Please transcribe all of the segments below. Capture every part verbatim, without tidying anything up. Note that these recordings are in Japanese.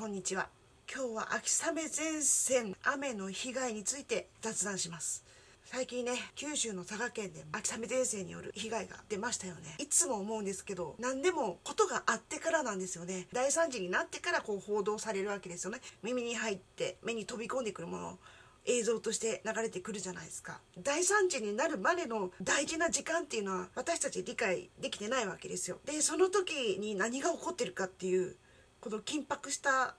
こんにちは。今日は秋雨前線、雨の被害について雑談します。最近ね、九州の佐賀県で秋雨前線による被害が出ましたよね。いつも思うんですけど、何でもことがあってからなんですよね。だいさんじになってからこう報道されるわけですよね。耳に入って目に飛び込んでくるもの、映像として流れてくるじゃないですか。だいさんじになるまでの大事な時間っていうのは私たち理解できてないわけですよ。で、その時に何が起こってるかっていう、この緊迫した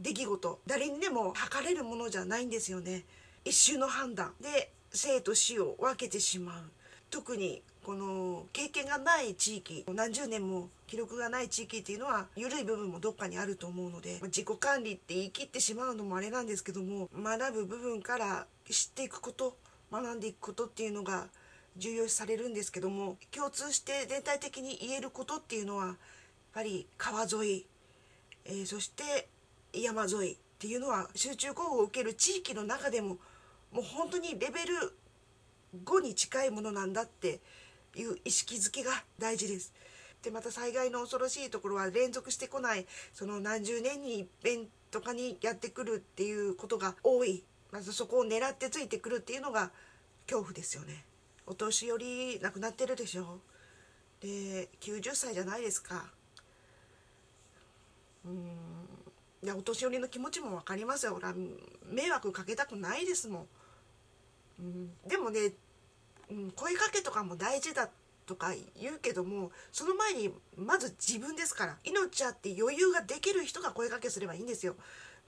出来事、誰にでも測れるものじゃないんですよね。一瞬の判断で生と死を分けてしまう。特にこの経験がない地域、何十年も記録がない地域っていうのは緩い部分もどっかにあると思うので、自己管理って言い切ってしまうのもあれなんですけども、学ぶ部分から知っていくこと、学んでいくことっていうのが重要視されるんですけども、共通して全体的に言えることっていうのはやっぱり川沿い、えー、そして山沿いっていうのは集中豪雨を受ける地域の中でももう本当にレベルごに近いものなんだっていう意識づけが大事です。で、また災害の恐ろしいところは連続してこない、その何十年に一遍とかにやってくるっていうことが多い。まずそこを狙ってついてくるっていうのが恐怖ですよね。お年寄り亡くなってるでしょ。で、きゅうじゅっさいじゃないですか。うーん。いや、お年寄りの気持ちも分かりますよ。迷惑かけたくないですもん。うん、でもね、うん、声かけとかも大事だとか言うけども、その前にまず自分ですから。命あって余裕ができる人が声かけすればいいんですよ。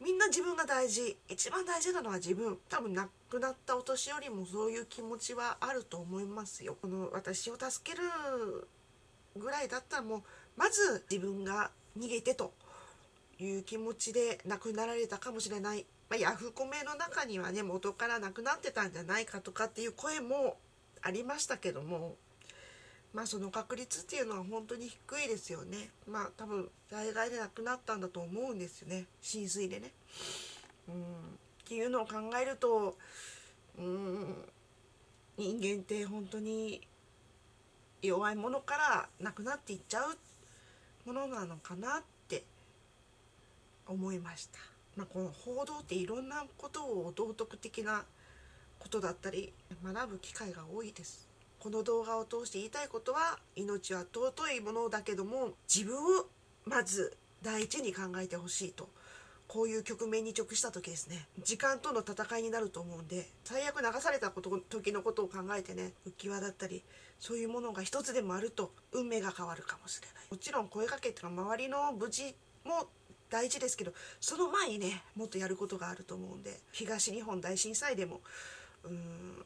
みんな自分が大事。一番大事なのは自分。多分亡くなったお年寄りもそういう気持ちはあると思いますよ。この私を助けるぐらいだったらもうまず自分が逃げてと。いう気持ちで亡くなられたかもしれない。まあ、ヤフコメの中にはね、元から亡くなってたんじゃないかとかっていう声もありましたけども、まあその確率っていうのは本当に低いですよね。まあ多分災害で亡くなったんだと思うんですよね。浸水でね。うんっていうのを考えると、うん人間って本当に弱いものから亡くなっていっちゃうものなのかなって思いました。まあ、この報道っていろんなことを道徳的なことだったり学ぶ機会が多いです。この動画を通して言いたいことは、命は尊いものだけども自分をまず第一に考えてほしいと。こういう局面に直した時ですね。時間との戦いになると思うんで、最悪流されたこと時のことを考えてね、浮き輪だったりそういうものが一つでもあると運命が変わるかもしれない。もちろん声かけっていうのは周りの無事も大事ですけど、その前にねもっとやることがあると思うんで、東日本大震災でもうーん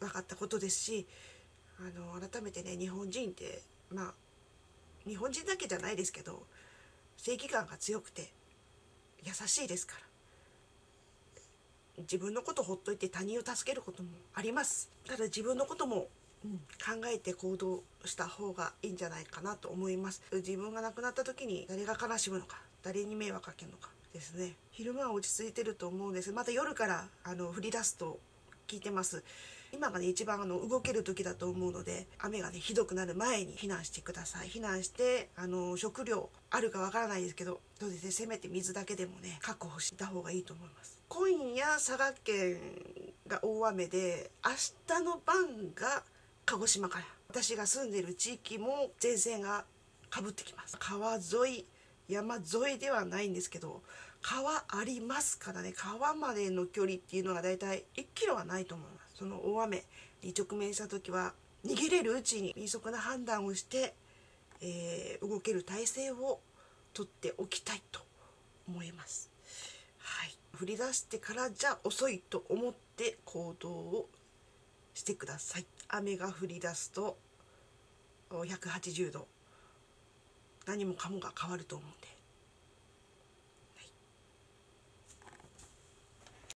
分かったことですし、あの改めてね、日本人ってまあ日本人だけじゃないですけど正義感が強くて優しいですから、自分のことほっといて他人を助けることもあります。ただ自分のこともうん、考えて行動した方がいいんじゃないかなと思います。自分が亡くなった時に誰が悲しむのか、誰に迷惑かけるのかですね。昼間は落ち着いてると思うんです。また夜からあの降り出すと聞いてます。今がね一番あの動ける時だと思うので、雨がねひどくなる前に避難してください。避難してあの食料あるかわからないですけど、そうですね、せめて水だけでもね確保した方がいいと思います。今夜佐賀県が大雨で、明日の晩が鹿児島から、私が住んでる地域も前線がかぶってきます。川沿い、山沿いではないんですけど、川ありますからね。川までの距離っていうのがだいたいいちキロはないと思います。その大雨に直面した時は逃げれるうちに迅速な判断をして、えー、動ける体制をとっておきたいと思います。はい、降り出してからじゃ遅いと思って行動をしてください。雨が降り出すとひゃくはちじゅうど何もかもが変わると思うんで。